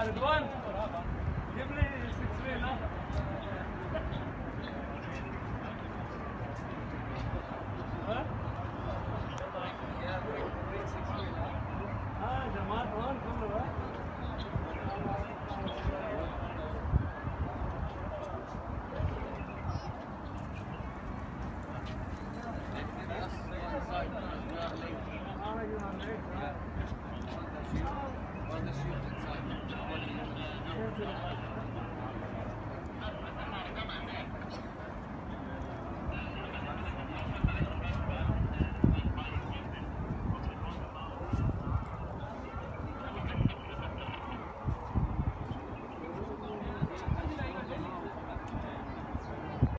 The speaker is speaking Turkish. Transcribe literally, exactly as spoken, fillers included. Erdoğan.